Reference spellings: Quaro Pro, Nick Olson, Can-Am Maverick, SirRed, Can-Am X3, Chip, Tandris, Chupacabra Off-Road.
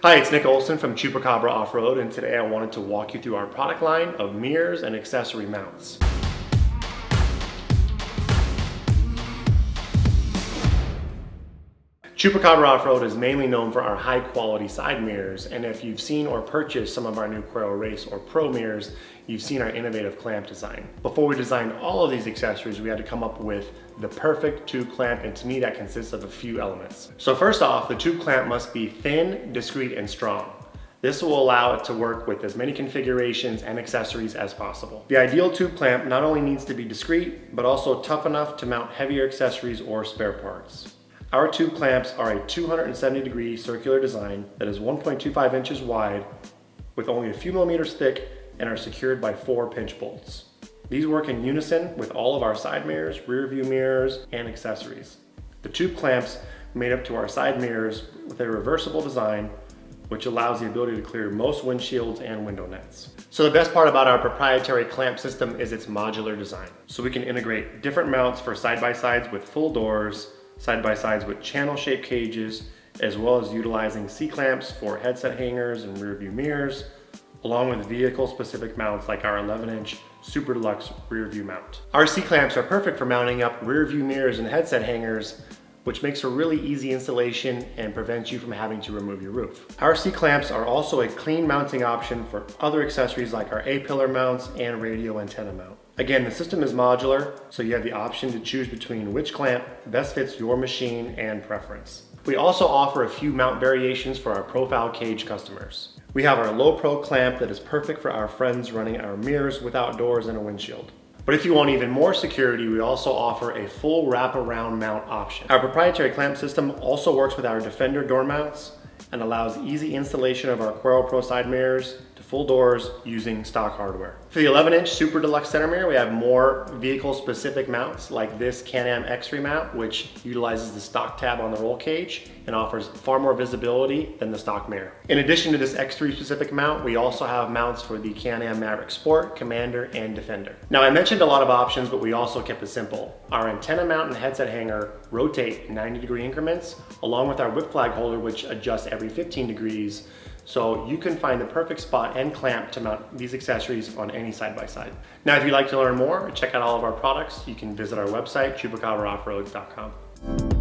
Hi, it's Nick Olson from Chupacabra Off-Road, and today I wanted to walk you through our product line of mirrors and accessory mounts. Chupacabra Off-Road is mainly known for our high quality side mirrors, and if you've seen or purchased some of our new Quaro Race or Pro mirrors, you've seen our innovative clamp design. Before we designed all of these accessories, we had to come up with the perfect tube clamp, and to me that consists of a few elements. So first off, the tube clamp must be thin, discreet, and strong. This will allow it to work with as many configurations and accessories as possible. The ideal tube clamp not only needs to be discreet, but also tough enough to mount heavier accessories or spare parts. Our tube clamps are a 270-degree circular design that is 1.25 inches wide with only a few millimeters thick and are secured by 4 pinch bolts. These work in unison with all of our side mirrors, rear view mirrors, and accessories. The tube clamps made up to our side mirrors with a reversible design, which allows the ability to clear most windshields and window nets. So the best part about our proprietary clamp system is its modular design. So we can integrate different mounts for side-by-sides with full doors, side-by-sides with channel-shaped cages, as well as utilizing C-clamps for headset hangers and rear-view mirrors, along with vehicle-specific mounts like our 11-inch Super Deluxe rear-view mount. Our C-clamps are perfect for mounting up rear-view mirrors and headset hangers, which makes for really easy installation and prevents you from having to remove your roof. Our C-clamps are also a clean mounting option for other accessories like our A-pillar mounts and radio antenna mount. Again, the system is modular, so you have the option to choose between which clamp best fits your machine and preference. We also offer a few mount variations for our profile cage customers. We have our Low Pro clamp that is perfect for our friends running our mirrors without doors and a windshield. But if you want even more security, we also offer a full wraparound mount option. Our proprietary clamp system also works with our Defender door mounts and allows easy installation of our Quaro Pro side mirrors full doors using stock hardware. For the 11-inch Super Deluxe center mirror, we have more vehicle-specific mounts like this Can-Am X3 mount, which utilizes the stock tab on the roll cage and offers far more visibility than the stock mirror. In addition to this X3 specific mount, we also have mounts for the Can-Am Maverick Sport, Commander, and Defender. Now, I mentioned a lot of options, but we also kept it simple. Our antenna mount and headset hanger rotate in 90-degree increments, along with our whip flag holder, which adjusts every 15 degrees, so you can find the perfect spot and clamp to mount these accessories on any side-by-side. Now, if you'd like to learn more or check out all of our products, you can visit our website, chupacabraoffroad.com.